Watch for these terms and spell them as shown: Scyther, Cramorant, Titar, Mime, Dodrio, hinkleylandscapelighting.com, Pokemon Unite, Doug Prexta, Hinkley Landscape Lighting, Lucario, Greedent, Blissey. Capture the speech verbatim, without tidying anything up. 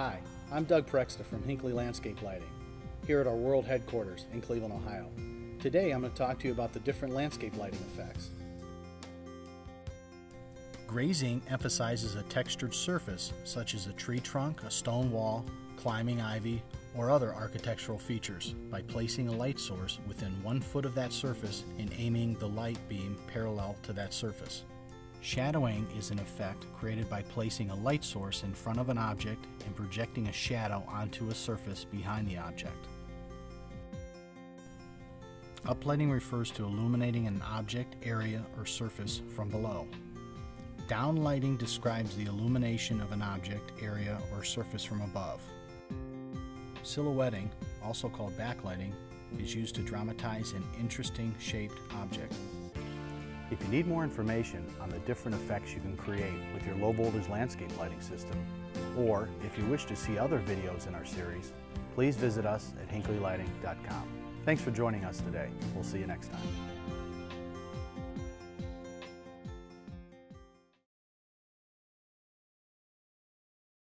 Hi, I'm Doug Prexta from Hinkley Landscape Lighting, here at our world headquarters in Cleveland, Ohio. Today I'm going to talk to you about the different landscape lighting effects. Grazing emphasizes a textured surface such as a tree trunk, a stone wall, climbing ivy, or other architectural features by placing a light source within one foot of that surface and aiming the light beam parallel to that surface. Shadowing is an effect created by placing a light source in front of an object and projecting a shadow onto a surface behind the object. Uplighting refers to illuminating an object, area, or surface from below. Downlighting describes the illumination of an object, area, or surface from above. Silhouetting, also called backlighting, is used to dramatize an interesting shaped object. If you need more information on the different effects you can create with your low voltage landscape lighting system, or if you wish to see other videos in our series, please visit us at hinkley lighting dot com. Thanks for joining us today. We'll see you next time.